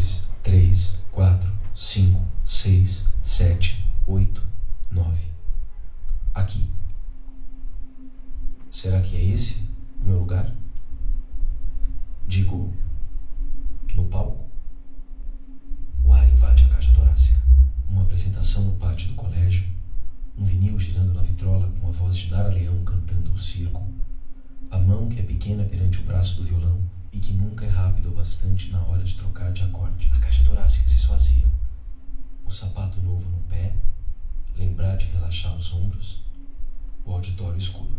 2, 3, 4, 5, 6, 7, 8, 9. Aqui. Será que é esse o meu lugar? Digo, no palco? O ar invade a caixa torácica. Uma apresentação no pátio do colégio. Um vinil girando na vitrola com a voz de Dara Leão cantando o circo. A mão que é pequena perante o braço do violão e que nunca é rápida o bastante na hora de trocar de acorde. A caixa torácica se esvazia. O sapato novo no pé. Lembrar de relaxar os ombros. O auditório escuro.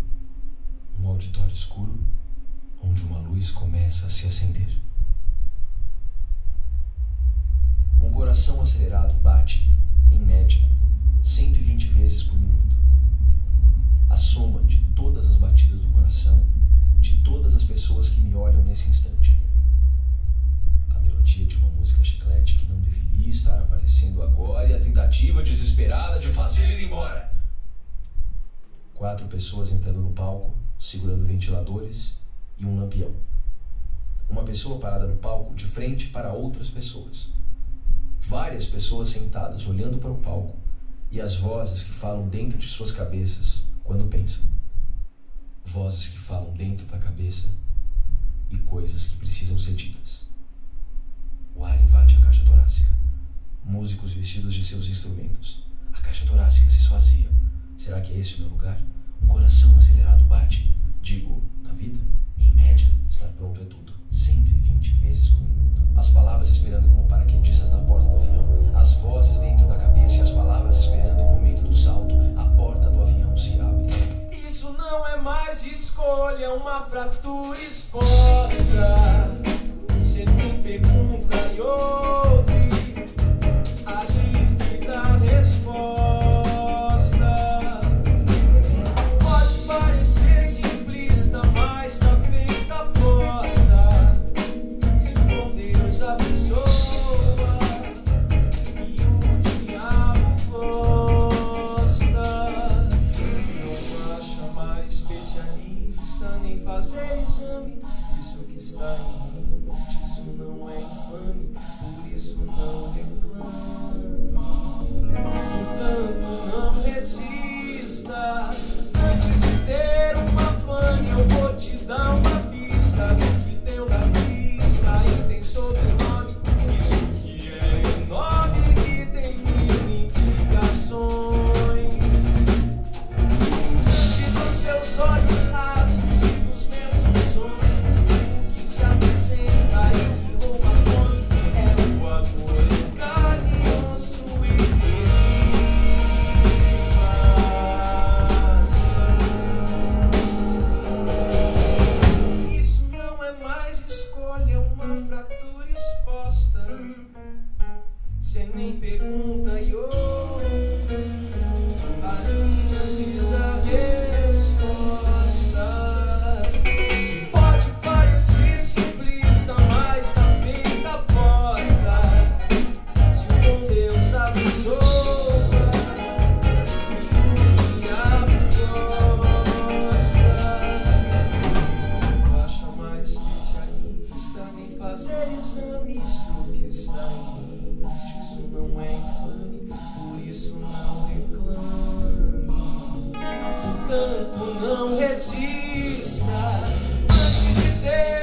Um auditório escuro onde uma luz começa a se acender. Um coração acelerado bate, em média, 120 vezes por minuto. A soma de todas as batidas do coração, de todas as pessoas que me olham nesse instante. A melodia de uma música chiclete que não deveria estar aparecendo agora e a tentativa desesperada de fazer ele ir embora. 4 pessoas entrando no palco, segurando ventiladores e um lampião. Uma pessoa parada no palco, de frente para outras pessoas. Várias pessoas sentadas, olhando para o palco, e as vozes que falam dentro de suas cabeças quando pensam. Vozes que falam dentro da cabeça e coisas que precisam ser ditas. O ar invade a caixa torácica. Músicos vestidos de seus instrumentos. A caixa torácica se esvazia. Será que é esse o meu lugar? Um coração acelerado bate. Digo, na vida, em média, estar pronto é tudo. 120 vezes por minuto. As palavras esperando como paraquedistas na porta do avião. As vozes dentro da cabeça e as palavras esperando o momento do salto. A porta do avião se abre. Isso não é mais escolha, é uma fratura exposta. Você me pergunta e ouve a límpida resposta. Pode parecer simplista, mas tá feita a aposta. Se com Deus abençoa e o diabo gosta, não vá chamar especialista nem fazer exame. Isso que está em mim, isso não é infame, por isso não reclame. Portanto, não resista. Antes de ter uma pane, eu vou te dar uma pista do que deu na vista e tem sobrenome. Isso que é enorme, que tem mil implicações. Diante dos seus olhos rasos e dos meus sonhos, o que se apresenta e que rouba a fome é o amor em carne, osso e nervo. Isso não é mais escolha, é uma fratura exposta. Cê nem pergunta e ouve a minha vida resposta. Pode parecer simplista, mas tá feita a aposta. Se o bom Deus abençoa e o diabo gosta, não vá chamar especialista nem fazer exame. Isso que está em mim, isso não é infame, por isso não reclame. Portanto, não resista antes de ter